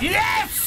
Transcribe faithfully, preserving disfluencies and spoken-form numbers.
Yes!